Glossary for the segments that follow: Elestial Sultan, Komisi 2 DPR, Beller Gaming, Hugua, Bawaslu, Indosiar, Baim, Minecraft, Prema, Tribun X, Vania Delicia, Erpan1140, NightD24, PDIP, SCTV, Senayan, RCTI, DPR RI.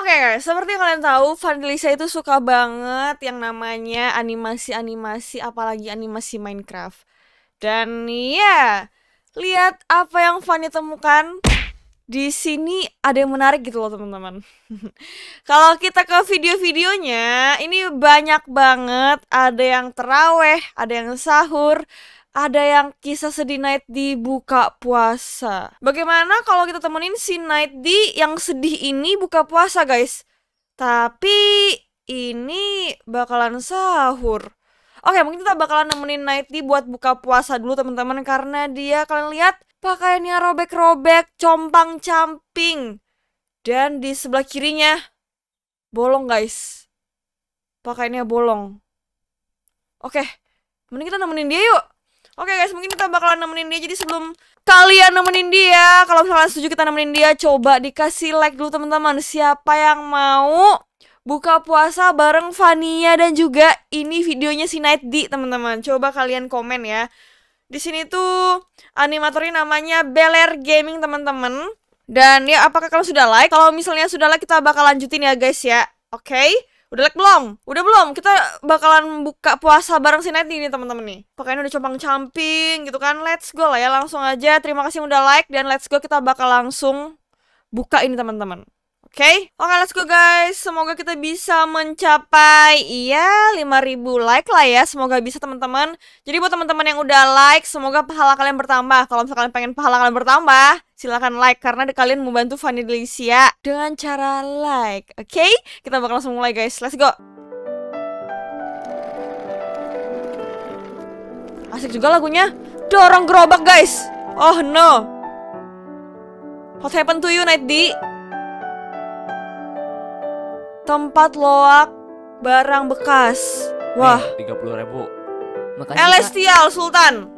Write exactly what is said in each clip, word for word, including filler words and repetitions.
Oke guys, seperti yang kalian tahu, Vania Delicia itu suka banget yang namanya animasi-animasi, apalagi animasi Minecraft. Dan ya, lihat apa yang Vania temukan. Di sini ada yang menarik gitu loh teman-teman. Kalau kita ke video-videonya, ini banyak banget. Ada yang teraweh, ada yang sahur, ada yang kisah sedih NightD buka puasa. Bagaimana kalau kita temenin si NightD yang sedih ini buka puasa guys? Tapi ini bakalan sahur. Oke, mungkin kita bakalan nemenin NightD buat buka puasa dulu teman-teman. Karena dia, kalian lihat, pakaiannya robek-robek, compang-camping. Dan di sebelah kirinya bolong guys, pakaiannya bolong. Oke, mending kita nemenin dia yuk. Oke guys, mungkin kita bakalan nemenin dia. Jadi sebelum kalian nemenin dia, kalau misalnya setuju kita nemenin dia, coba dikasih like dulu teman-teman. Siapa yang mau buka puasa bareng Vania dan juga ini videonya si NightD teman-teman? Coba kalian komen ya. Di sini tuh animatornya namanya Beller Gaming teman-teman. Dan ya, apakah kalian sudah like? Kalau misalnya sudah like, kita bakal lanjutin ya guys ya. Oke, okay? Udah like belum? Udah belum? Kita bakalan buka puasa bareng si NightD ini teman-teman nih. Pakainya udah compang-camping gitu kan. Let's go lah ya, langsung aja. Terima kasih yang udah like dan let's go, kita bakal langsung buka ini teman-teman. Oke, okay? Oke okay, let's go guys. Semoga kita bisa mencapai ya lima ribu like lah ya. Semoga bisa teman-teman. Jadi buat teman-teman yang udah like, semoga pahala kalian bertambah. Kalau misalkan kalian pengen pahala kalian bertambah, silahkan like, karena kalian membantu Vania Delicia dengan cara like. Oke, okay? Kita bakal langsung mulai guys. Let's go. Asik juga lagunya. Dorong gerobak guys. Oh no. What happened to you NightD? Tempat loak barang bekas. Wah, tiga puluh ribu. Makanya Elestial Sultan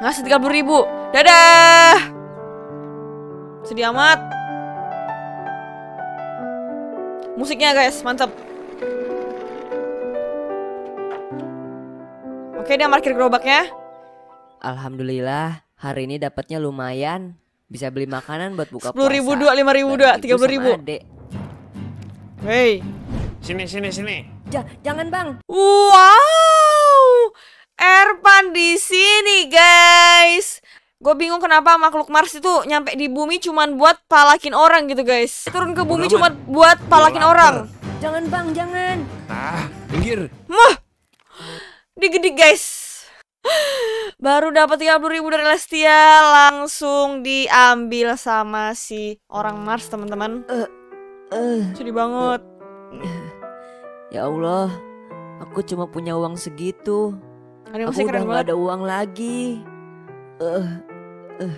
ngasih tiga puluh ribu. Dadah. Sedih amat. Musiknya guys, mantap. Oke, dia markir gerobaknya. Alhamdulillah, hari ini dapatnya lumayan. Bisa beli makanan buat buka puasa. sepuluh ribu, dua puluh lima ribu, tiga puluh ribu. Hei, sini sini sini. Ja, jangan bang. Wow, Erpan di sini guys. Gue bingung kenapa makhluk Mars itu nyampe di bumi cuman buat palakin orang gitu guys. Turun ke bumi cuma buat palakin orang. Jangan bang, jangan. Ah, pinggir. Mah, digede guys. Baru dapat tiga puluh ribu dari Elestial, langsung diambil sama si orang Mars teman-teman. Uh. Sedih banget. Ya Allah, aku cuma punya uang segitu. Aduh, aku udah gak ada uang lagi. uh, uh.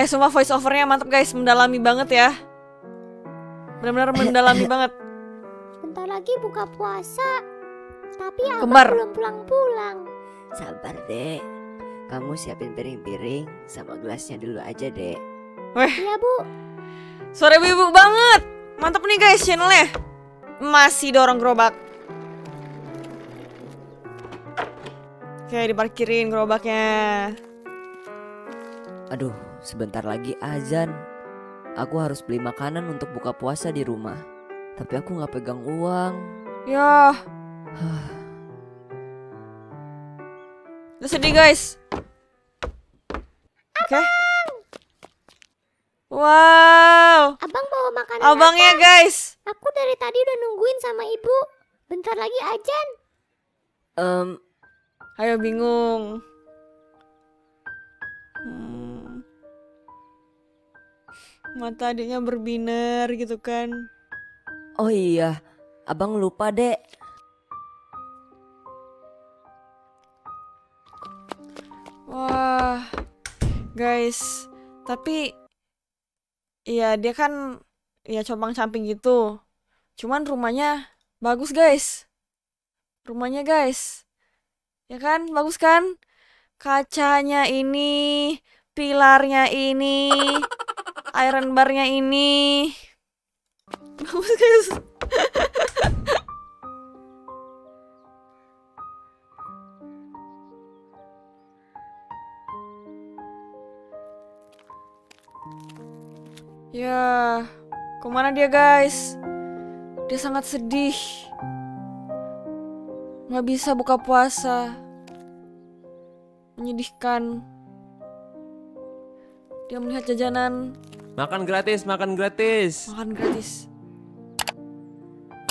Eh sumpah, voice overnya mantep guys. Mendalami banget ya. Benar-benar mendalami banget. Bentar lagi buka puasa, tapi aku belum pulang-pulang. Sabar dek, kamu siapin piring-piring sama gelasnya dulu aja dek. Iya bu. Suara ibu banget. Mantap nih guys channelnya. Masih dorong gerobak. Oke, diparkirin gerobaknya. Aduh, sebentar lagi azan. Aku harus beli makanan untuk buka puasa di rumah. Tapi aku gak pegang uang. Yah. Udah sedih guys. Oke okay. Wow, abang bawa makanan. Abang ya guys. Aku dari tadi udah nungguin sama ibu. Bentar lagi azan. Um, ayo bingung. Hmm. Mata adiknya berbinar gitu kan. Oh iya, abang lupa dek. Wah, guys, tapi iya, dia kan ya compang-camping gitu. Cuman rumahnya bagus guys. Rumahnya guys, ya kan bagus kan. Kacanya ini, pilarnya ini, iron barnya ini. Bagus guys. Ya, Kemana dia, guys? Dia sangat sedih. Nggak bisa buka puasa. Menyedihkan. Dia melihat jajanan. Makan gratis, makan gratis. Makan gratis.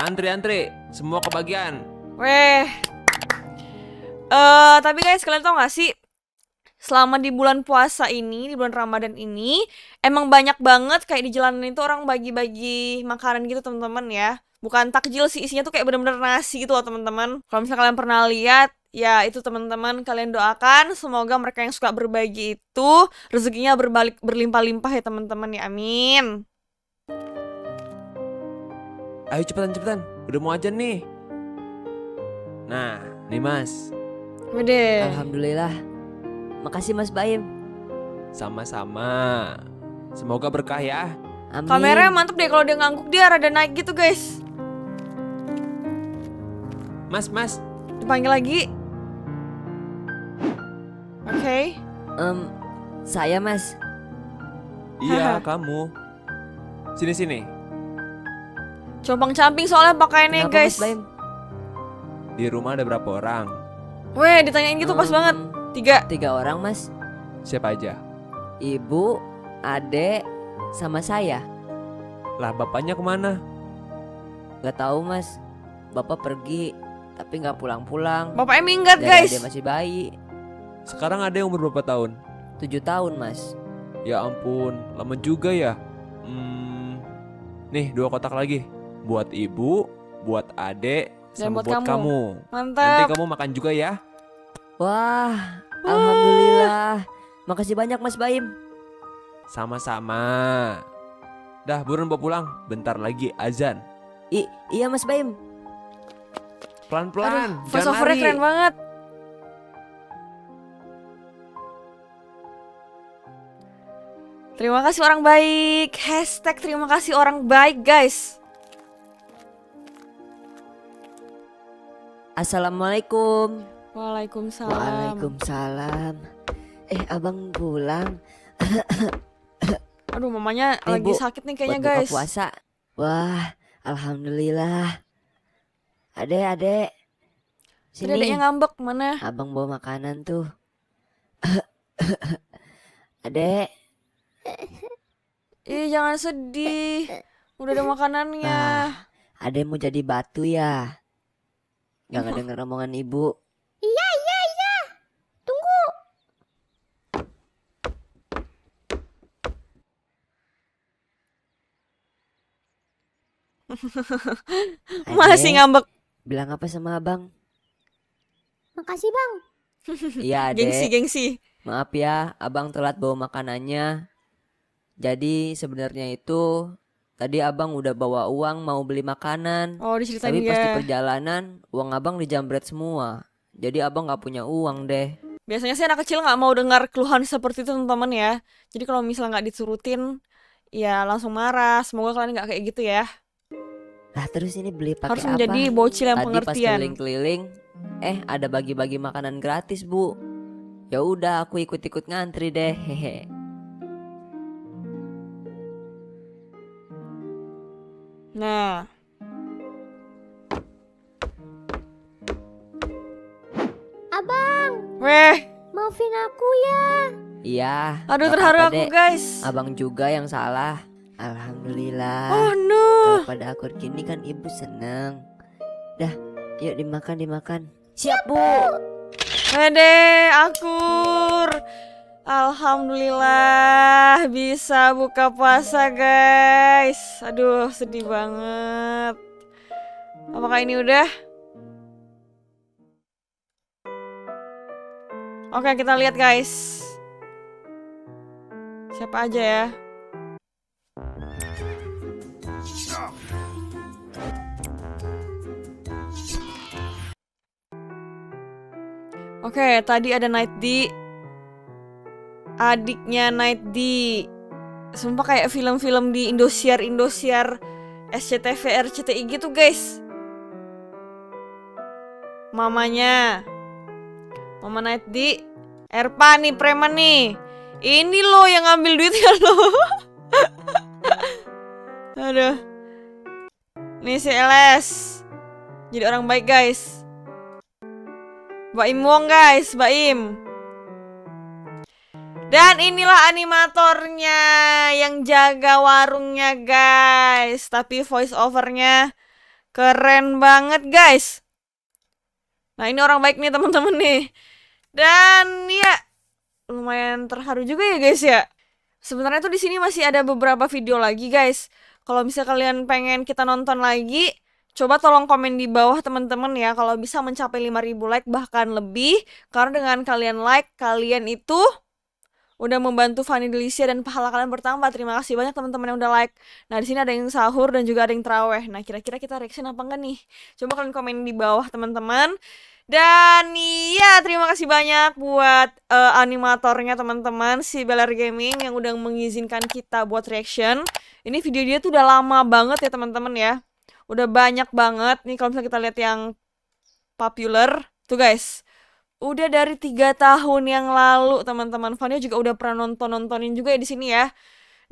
Antri, antri. Semua kebagian. Weh. Uh, tapi guys, kalian tau gak sih? Selama di bulan puasa ini, di bulan Ramadan ini, emang banyak banget kayak di jalanan itu orang bagi-bagi makanan gitu, teman-teman ya. Bukan takjil sih, isinya tuh kayak bener-bener nasi gitu loh, teman-teman. Kalau misalnya kalian pernah lihat, ya itu teman-teman, kalian doakan semoga mereka yang suka berbagi itu rezekinya berbalik berlimpah-limpah ya, teman-teman ya. Amin. Ayo cepetan-cepetan, udah mau ajan nih. Nah, nih Mas. Udah. Alhamdulillah. Makasih Mas Baim. Sama-sama. Semoga berkah ya. Amin. Kameranya mantep deh, kalau dia ngangguk dia rada naik gitu, guys. Mas, Mas. Dipanggil lagi. Oke. Okay. Um, saya Mas. Iya, kamu. Sini-sini. Compang-camping soalnya pakaiannya, guys. Mas Baim? Di rumah ada berapa orang? Weh, ditanyain gitu um, pas banget. Tiga Tiga orang, Mas. Siapa aja? Ibu, adek, sama saya. Lah, bapaknya kemana? Gak tahu, Mas. Bapak pergi, tapi gak pulang-pulang. Bapaknya minggat, guys. Dia masih bayi. Sekarang ada yang umur berapa tahun? Tujuh tahun, Mas. Ya ampun, lama juga ya. hmm, Nih, dua kotak lagi. Buat ibu, buat adek, sama buat, buat kamu. kamu. Mantap. Nanti kamu makan juga ya. Wah, Wah. Alhamdulillah. Makasih banyak Mas Baim. Sama-sama. Dah, buruan bawa pulang. Bentar lagi azan. I iya Mas Baim. Pelan-pelan. Voice overnya keren banget. Terima kasih orang baik. Hashtag terima kasih orang baik, guys. Assalamualaikum. Waalaikumsalam. Waalaikumsalam. Eh, abang pulang. Aduh, mamanya eh, lagi bu, sakit nih kayaknya, guys. Buka puasa. Wah, alhamdulillah. Adek, adek. Sini. Adeknya ngambek mana? Abang bawa makanan tuh. Adek. Ih, jangan sedih. Udah ada makanannya. Nah, adek mau jadi batu ya. Gak ngedenger omongan ibu. Iya, iya, iya. Tunggu. Ade, masih ngambek. Bilang apa sama abang? Makasih bang. Iya, adek. Gengsi, gengsi. Maaf ya, abang telat bawa makanannya. Jadi sebenarnya itu tadi abang udah bawa uang mau beli makanan. Oh, diceritain ya. Tapi pas di perjalanan uang abang dijambret semua. Jadi abang gak punya uang deh. Biasanya sih anak kecil gak mau dengar keluhan seperti itu, teman-teman ya. Jadi kalau misalnya gak diturutin, ya langsung marah. Semoga kalian gak kayak gitu ya. Nah, terus ini beli pakai apa? Harus menjadi bocil yang tadi pengertian. Tadi pas keliling-keliling, eh ada bagi-bagi makanan gratis, Bu. Ya udah aku ikut-ikut ngantri deh. Hehe. Nah. Abang. Weh. Maafin aku ya. Iya. Aduh, terharu apa, aku, dek. Guys. Abang juga yang salah. Alhamdulillah. Oh no. Kalau pada aku gini kan ibu seneng. Dah, yuk dimakan, dimakan. Siap, Bu. Wede, akur. Alhamdulillah bisa buka puasa, guys. Aduh, sedih banget. Apakah ini udah? Oke, kita lihat, guys. Siapa aja ya? Oke, tadi ada NightD, adiknya NightD. Sumpah kayak film-film di Indosiar, Indosiar, S C T V, R C T I gitu, guys. Mamanya, mama NightD, Erpan nih, Prema nih. Ini loh yang ngambil duitnya loh. Aduh. Nih si L S. Jadi orang baik, guys. Baim Wong, guys, Baim. Dan inilah animatornya yang jaga warungnya, guys. Tapi voice overnya keren banget, guys. Nah, ini orang baik nih, teman-teman nih. Dan ya lumayan terharu juga ya, guys ya. Sebenarnya tuh di sini masih ada beberapa video lagi, guys. Kalau bisa kalian pengen kita nonton lagi, coba tolong komen di bawah teman-teman ya, kalau bisa mencapai lima ribu like bahkan lebih. Karena dengan kalian like, kalian itu udah membantu Vania Delicia dan pahala kalian bertambah. Terima kasih banyak teman-teman yang udah like. Nah, di sini ada yang sahur dan juga ada yang terawih. Nah, kira-kira kita reaction apa enggak nih? Coba kalian komen di bawah teman-teman. Dan iya, terima kasih banyak buat uh, animatornya teman-teman, si Beller Gaming yang udah mengizinkan kita buat reaction. Ini video dia tuh udah lama banget ya teman-teman ya. Udah banyak banget. Nih kalau misalnya kita lihat yang popular tuh, guys, udah dari tiga tahun yang lalu teman-teman. Vania juga udah pernah nonton-nontonin juga ya di sini ya.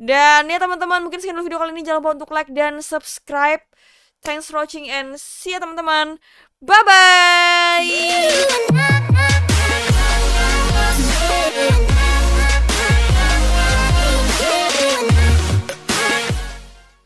Dan ya teman-teman, mungkin sekian dulu video kali ini. Jangan lupa untuk like dan subscribe. Thanks for watching and see ya teman-teman. Bye bye.